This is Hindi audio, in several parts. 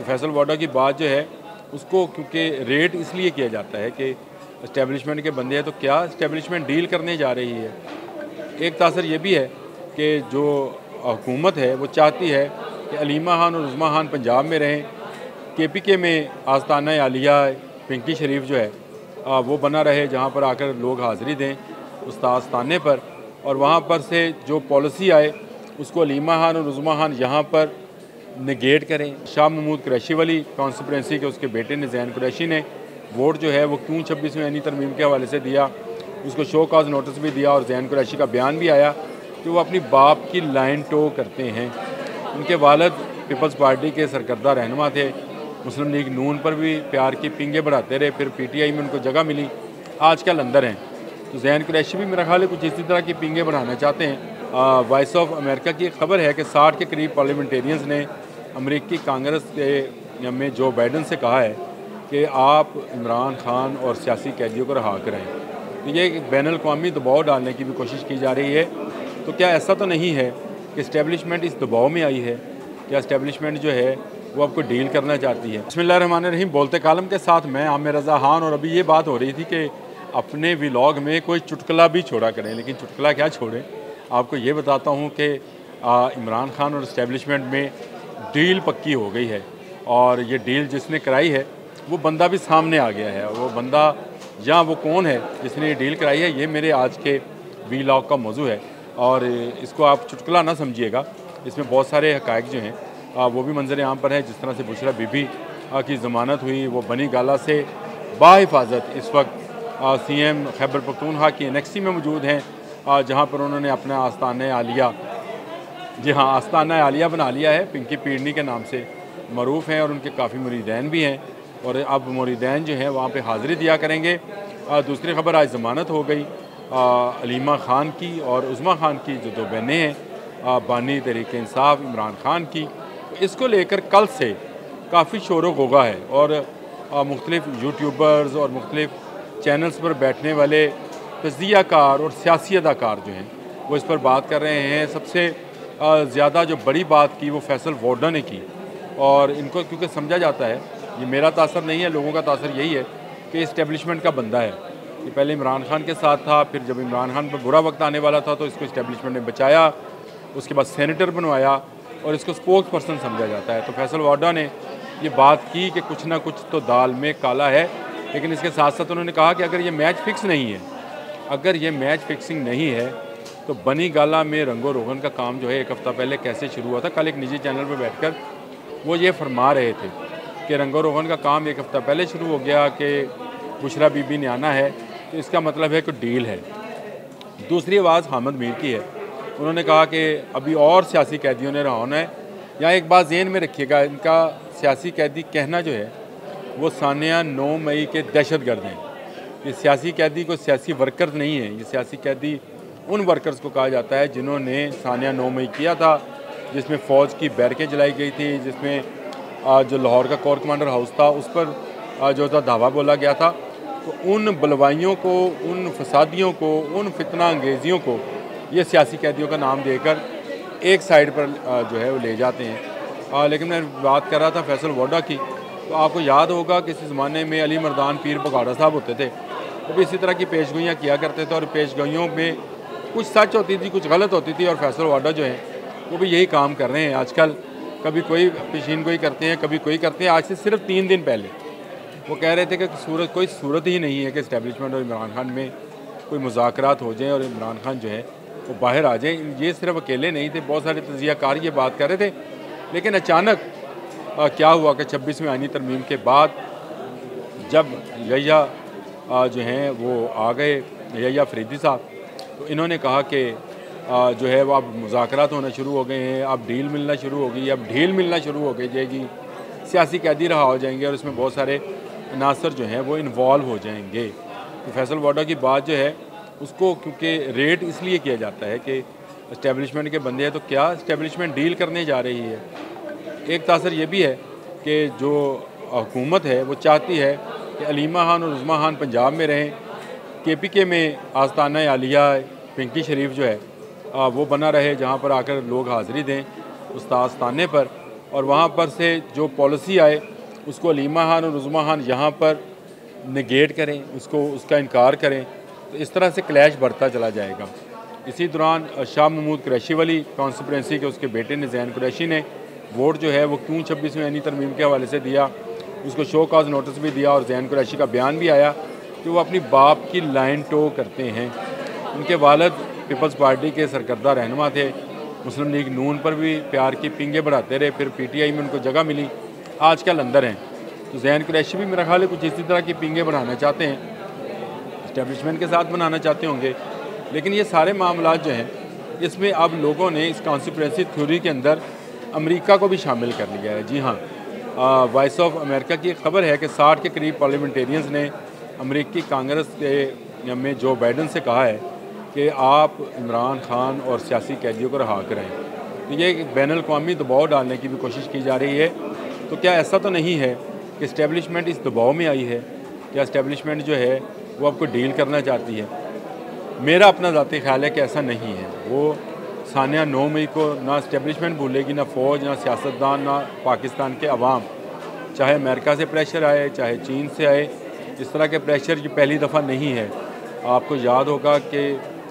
फैसल वाडा की बात जो है उसको क्योंकि रेट इसलिए किया जाता है कि इस्टेब्लिशमेंट के बंदे हैं, तो क्या इस्टेब्लिशमेंट डील करने जा रही है। एक तासर ये भी है कि जो हुकूमत है वो चाहती है कि अलीमा खान और रुजमा खान पंजाब में रहें, KPK में आस्ताना अलिया पिंकी शरीफ जो है वो बना रहे जहाँ पर आकर लोग हाज़िरी दें उस आस्ताने पर, और वहाँ पर से जो पॉलिसी आए उसको अलीमा खान और रुजमा खान यहाँ पर नेगेट करें। शाह महमूद क़ुरैशी वाली कॉन्स्टिट्यूंसी के उसके बेटे ने ज़ैन क़ुरैशी ने वोट जो है वो क्यों 26वें एनी तरमीम के हवाले से दिया, उसको शो काज नोटिस भी दिया, और ज़ैन क़ुरैशी का बयान भी आया कि वो अपनी बाप की लाइन टो करते हैं। उनके वालद पीपल्स पार्टी के सरकर्दा रहनुमा थे, मुस्लिम लीग नून पर भी प्यार की पिंगे बढ़ाते रहे, फिर PTI में उनको जगह मिली, आजकल अंदर हैं। तो ज़ैन क़ुरैशी भी मेरा ख्याल है कुछ इसी तरह की पिंगे बढ़ाना चाहते हैं। वॉइस ऑफ अमेरिका की खबर है कि 60 के करीब पार्लियामेंटेरियंस ने अमेरिकी कांग्रेस के में जो बाइडन से कहा है कि आप इमरान खान और सियासी कैदियों को रहा कराएँ। तो ये बैनुल अक़वामी दबाव डालने की भी कोशिश की जा रही है। तो क्या ऐसा तो नहीं है कि इस्टेब्लिशमेंट इस दबाव में आई है, क्या इस्टेब्लिशमेंट जो है वो आपको डील करना चाहती है। बिस्मिल्लाहिर्रहमानिर्रहीम बोलते कालम के साथ मैं आमिर रज़ा खान, और अभी ये बात हो रही थी कि अपने व्लॉग में कोई चुटकुला भी छोड़ा करें, लेकिन चुटकुला क्या छोड़ें, आपको ये बताता हूँ कि इमरान खान और इस्टेब्लिशमेंट में डील पक्की हो गई है, और ये डील जिसने कराई है वो बंदा भी सामने आ गया है। वो बंदा या वो कौन है जिसने ये डील कराई है, ये मेरे आज के व्लॉग का मौजू है, और इसको आप चुटकुला ना समझिएगा। इसमें बहुत सारे हक़ाइक़ जो हैं वो भी मंजर आम पर है, जिस तरह से बुशरा बीबी की ज़मानत हुई, वो बनी गाला से बाहिफाजत इस वक्त CM खैबर पख्तूनख्वा की NXT में मौजूद हैं, जहां पर उन्होंने अपना आस्ताना आलिया, जी हाँ आस्ताना आलिया बना लिया है, पिंकी पीरनी के नाम से मरूफ़ हैं, और उनके काफ़ी मुरीदैन भी हैं, और अब मुरीदैन जो हैं वहाँ पर हाज़िरी दिया करेंगे। दूसरी खबर आज ज़मानत हो गई अलीमा खान की और उज़मा खान की, जो दो बहनें हैं बानी तहरीक इंसाफ इमरान खान की। इसको लेकर कल से काफ़ी शोर व गुगा है, और मुख्तलिफ यूट्यूबर्स और मुख्तलिफ चैनल्स पर बैठने वाले तजियाकार और सियासी अदाकार जो हैं वो इस पर बात कर रहे हैं। सबसे ज़्यादा जो बड़ी बात की वो फैसल वाडा ने की, और इनको क्योंकि समझा जाता है, ये मेरा तासर नहीं है, लोगों का तासर यही है कि इस्टेब्लिशमेंट का बंदा है। ये पहले इमरान खान के साथ था, फिर जब इमरान खान पर बुरा वक्त आने वाला था तो इसको इस्टेब्लिशमेंट ने बचाया, उसके बाद सेनेटर बनवाया, और इसको स्पोक्स पर्सन समझा जाता है। तो फैसल वाडा ने ये बात की कि कुछ ना कुछ तो दाल में काला है, लेकिन इसके साथ साथ उन्होंने कहा कि अगर ये मैच फिक्स नहीं है, अगर ये मैच फिक्सिंग नहीं है तो बनी गाला में रंगो रोगन का काम जो है एक हफ़्ता पहले कैसे शुरू हुआ था। कल एक निजी चैनल पर बैठकर वो ये फरमा रहे थे कि रंगो रोगन का काम एक हफ़्ता पहले शुरू हो गया कि बुशरा बीबी ने आना है, तो इसका मतलब है कि डील है। दूसरी आवाज़ हामिद मीर की है, उन्होंने कहा कि अभी और सियासी कैदियों ने रहा होना है। यहाँ एक बात जेहन में रखिएगा, इनका सियासी कैदी कहना जो है वो सानिया 9 मई के दहशतगर्द हैं। ये सियासी कैदी को सियासी वर्कर्स नहीं है, ये सियासी कैदी उन वर्कर्स को कहा जाता है जिन्होंने सानिया 9 मई किया था, जिसमें फ़ौज की बैरकें जलाई गई थी, जिसमें जो लाहौर का कोर कमांडर हाउस था उस पर जो था धावा बोला गया था। तो उन बलवाइयों को, उन फसादियों को, उन फितना अंगेज़ियों को ये सियासी कैदियों का नाम देकर एक साइड पर जो है वो ले जाते हैं। लेकिन मैं बात कर रहा था फैसल वाडा की, तो आपको याद होगा कि इस ज़माने में अली मरदान पीर पगोड़ा साहब होते थे, वो भी इसी तरह की पेशगोइयाँ किया करते थे, और पेशगोइयों में कुछ सच होती थी, कुछ गलत होती थी, और फैसल वाडा जो है वो भी यही काम कर रहे हैं। आजकल कभी कोई पेशीन गोई करते हैं, कभी कोई करते हैं। आज से सिर्फ 3 दिन पहले वो कह रहे थे कि कोई सूरत ही नहीं है कि इस्टेब्लिशमेंट और इमरान खान में कोई मुज़ाकरात हो जाए और इमरान खान जो है वो बाहर आ जाए। ये सिर्फ अकेले नहीं थे, बहुत सारे तजियाकार ये बात कर रहे थे। लेकिन अचानक क्या हुआ कि 26वें आईनी तरमीम के बाद जब यहया जो हैं वो आ गए, यहया आफ़रीदी साहब, तो इन्होंने कहा कि जो है वो अब मुज़ाकरात होना शुरू हो गए हैं, अब डील मिलना शुरू हो गई, अब ढील मिलना शुरू हो गई जाएगी, सियासी कैदी रहा हो जाएंगे और इसमें बहुत सारे अनासर जो हैं वो इन्वॉल्व हो जाएंगे। तो फैसल वाडा की बात जो है उसको क्योंकि रेट इसलिए किया जाता है कि इस्टेब्लिशमेंट के बंदे हैं, तो क्या इस्टेब्लिशमेंट डील करने जा रही है। एक तासर ये भी है कि जो हुकूमत है वो चाहती है कि अलीमा खान और रुजमा खान पंजाब में रहें, KPK में आस्ताना आलिया पिंकी शरीफ जो है वो बना रहे जहाँ पर आकर लोग हाज़िरी दें उस आस्ताने पर, और वहाँ पर से जो पॉलिसी आए उसको अलीमा खान और रुजमा खान यहाँ पर निगेट करें, उसको उसका इनकार करें, तो इस तरह से क्लैश बढ़ता चला जाएगा। इसी दौरान शाह महमूद क़ुरैशी वाली कॉन्स्टिट्यूंसी के उसके बेटे ने ज़ैन क़ुरैशी ने वोट जो है वो क्यों 26वीं आईनी तरमीम के हवाले से दिया, उसको शो कॉज नोटिस भी दिया और ज़ैन क़ुरैशी का बयान भी आया कि वो अपनी बाप की लाइन टो करते हैं। उनके वालद पीपल्स पार्टी के सरकर्दा रहनुमा थे, मुस्लिम लीग नून पर भी प्यार की पिंगे बढ़ाते रहे, फिर PTI में उनको जगह मिली, आजकल अंदर हैं। तो ज़ैन क़ुरैशी भी मेरा ख्याल है कुछ इसी तरह की पिंगे बनाना चाहते हैं, इस्टेब्लिशमेंट के साथ बनाना चाहते होंगे। लेकिन ये सारे मामला जो हैं इसमें अब लोगों ने इस कॉन्स्टिट्यूएंसी थ्योरी के अंदर अमेरिका को भी शामिल कर लिया है। जी हाँ, वॉइस ऑफ अमेरिका की खबर है कि 60 के करीब पार्लियामेंटेरियंस ने अमेरिकी कांग्रेस के में जो बाइडन से कहा है कि आप इमरान खान और सियासी कैदियों को रहा कराएं। तो ये एक बैनुल अक़वामी दबाव डालने की भी कोशिश की जा रही है। तो क्या ऐसा तो नहीं है कि इस्टेब्लिशमेंट इस दबाव में आई है, क्या इस्टेब्लिशमेंट जो है वो आपको डील करना चाहती है? मेरा अपना ज़ाती ख्याल है कि ऐसा नहीं है। वो सानिया 9 मई को ना इस्टेब्लिशमेंट भूलेगी, ना फ़ौज, ना सियासतदान, ना पाकिस्तान के अवाम, चाहे अमेरिका से प्रेशर आए चाहे चीन से आए, इस तरह के प्रेशर ये पहली दफ़ा नहीं है। आपको याद होगा कि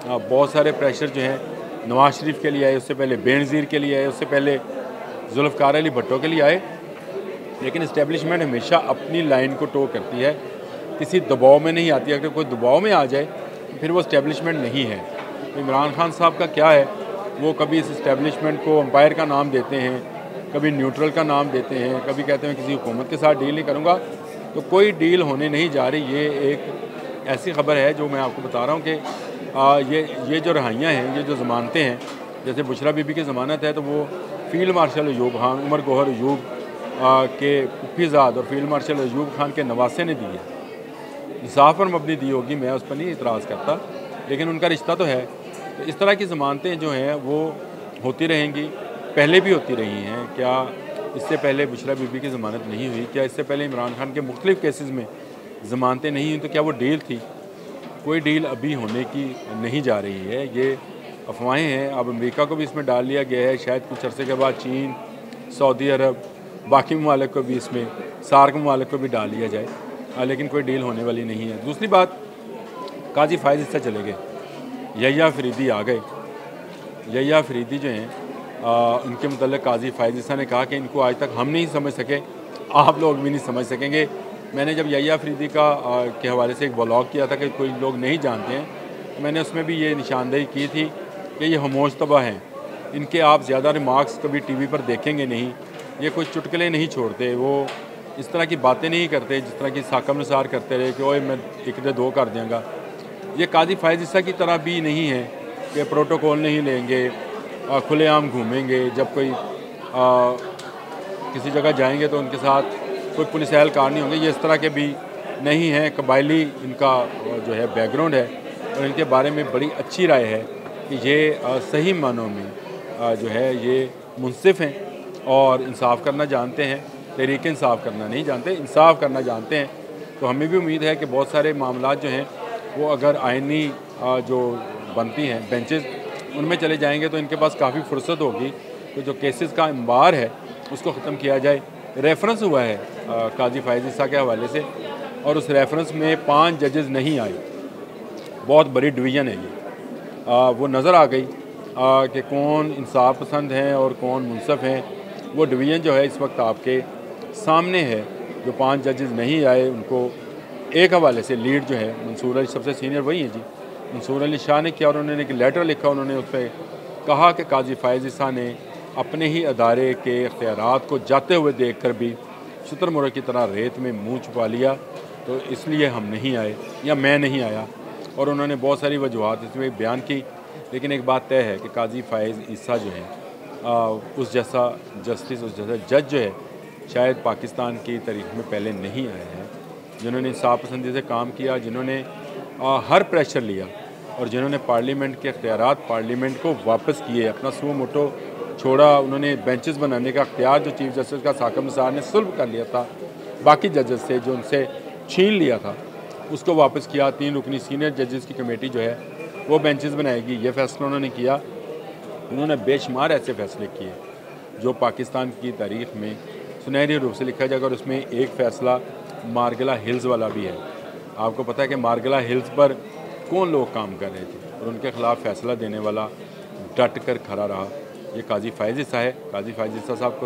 बहुत सारे प्रेशर जो हैं नवाज शरीफ के लिए आए, उससे पहले बेनज़ीर के लिए आए, उससे पहले जुल्फकार अली भट्टो के लिए आए। लेकिन इस्टेब्लिशमेंट हमेशा अपनी लाइन को टो करती है, किसी दबाव में नहीं आती। अगर कोई दबाव में आ जाए फिर वो इस्टेब्लिशमेंट नहीं है। इमरान खान साहब का क्या है, वो कभी इस इस्टेब्लिशमेंट को अम्पायर का नाम देते हैं, कभी न्यूट्रल का नाम देते हैं, कभी कहते हैं किसी हुकूमत के साथ डील नहीं करूँगा। तो कोई डील होने नहीं जा रही। ये एक ऐसी खबर है जो मैं आपको बता रहा हूँ कि ये जो रहाइयाँ हैं, ये जो ज़मानतें हैं, जैसे बुशरा बीबी की ज़मानत है तो वो फील्ड मार्शल अयूब खान, उमर गोहर अयूब के फुफीज़ाद और फील्ड मार्शल अयूब खान के नवासे ने दी है। इंसाफ पर मबनी दी होगी, मैं उस पर नहीं इतराज़ करता, लेकिन उनका रिश्ता तो है। तो इस तरह की ज़मानतें जो हैं वो होती रहेंगी, पहले भी होती रही हैं। क्या इससे पहले बुशरा बीबी की ज़मानत नहीं हुई? क्या इससे पहले इमरान खान के मुख्तलिफ़ केसेस में ज़मानतें नहीं हुई? तो क्या वो डील थी? कोई डील अभी होने की नहीं जा रही है। ये अफवाहें हैं। अब अमेरिका को भी इसमें डाल लिया गया है, शायद कुछ अरसे के बाद चीन, सऊदी अरब, बाकी ममालिक को भी, इसमें सार्क ममालिक को भी डाल लिया जाए, लेकिन कोई डील होने वाली नहीं है। दूसरी बात, काजी फायज़ हिस्सा चले गए, यहया आफ़रीदी आ गए। यहया आफ़रीदी जो हैं उनके मतलब काजी फायज़ हिस्सा ने कहा कि इनको आज तक हम नहीं समझ सके, आप लोग भी नहीं समझ सकेंगे। मैंने जब यहया आफ़रीदी के हवाले से एक ब्लॉग किया था कि कोई लोग नहीं जानते हैं, तो मैंने उसमें भी ये निशानदेही की थी कि ये खामोश तबाह हैं, इनके आप ज़्यादा रिमार्क्स कभी TV पर देखेंगे नहीं, ये कोई चुटकले नहीं छोड़ते, वो इस तरह की बातें नहीं करते जिस तरह की साक़िब निसार करते रहे कि ओए मैं एक दे दो कर देंगा। ये काजी फायज़ हिस्सा की तरह भी नहीं है कि प्रोटोकॉल नहीं लेंगे, खुलेआम घूमेंगे, जब कोई किसी जगह जाएंगे तो उनके साथ कोई पुलिस एहलकार नहीं होंगे, ये इस तरह के भी नहीं हैं। कबायली इनका जो है बैकग्राउंड है और इनके बारे में बड़ी अच्छी राय है कि ये सही मानों में जो है ये मुनसिफ़ हैं और इंसाफ़ करना जानते हैं, तहरीक इंसाफ करना नहीं जानते, इंसाफ करना जानते हैं। तो हमें भी उम्मीद है कि बहुत सारे मामला जो हैं वो अगर आइनी जो बनती हैं बेंचेस उनमें चले जाएंगे तो इनके पास काफ़ी फुर्सत होगी कि तो जो केसेस का अंबार है उसको ख़त्म किया जाए। रेफरेंस हुआ है काजी फायज़ हिस्सा के हवाले से और उस रेफरेंस में 5 जजेस नहीं आए, बहुत बड़ी डिवीज़न है ये। वो नज़र आ गई कि कौन इंसाफ पसंद हैं और कौन मुनसिफ़ हैं। वो डिवीज़न जो है इस वक्त आपके सामने है। जो 5 जजेस नहीं आए उनको एक हवाले से लीड जो है मनसूर अली, सबसे सीनियर वही हैं जी, मनसूर अली शाह ने किया और उन्होंने एक लेटर लिखा, उन्होंने उस पर कहा कि काजी फायज़ हिस्सा ने अपने ही अदारे के अख्तियारात को जाते हुए देख कर भी शुतुरमुर्ग की तरह रेत में मुँह छुपा लिया, तो इसलिए हम नहीं आए या मैं नहीं आया। और उन्होंने बहुत सारी वजूहत इसमें बयान की। लेकिन एक बात तय है कि काजी फायज़ हिस्सा जो है उस जैसा जस्टिस, उस जैसा जज जो है शायद पाकिस्तान की तारीख में पहले नहीं आए हैं, जिन्होंने इंसाफ पसंदी से काम किया, जिन्होंने हर प्रेशर लिया और जिन्होंने पार्लियामेंट के अख्तियारात पार्लियामेंट को वापस किए, अपना सुओ मोटो छोड़ा। उन्होंने बेंचेस बनाने का अख्तियार जो चीफ जस्टिस का साक़िब निसार ने सुल्ब कर लिया था बाकी जजेस से, जो उनसे छीन लिया था, उसको वापस किया। 3 रुकनी सीनियर जजेस की कमेटी जो है वो बेंचेस बनाएगी, ये फैसला उन्होंने किया। उन्होंने बेशुमार ऐसे फ़ैसले किए जो पाकिस्तान की तारीख़ में सुनहरे रूप से लिखा जाएगा। और उसमें एक फ़ैसला मारगिला हिल्स वाला भी है। आपको पता है कि मारगिला हिल्स पर कौन लोग काम कर रहे थे और उनके ख़िलाफ़ फ़ैसला देने वाला डट कर खड़ा रहा। ये काजी फायज़ हिस्सा है। काजी फायज़ हिस्सा साहब को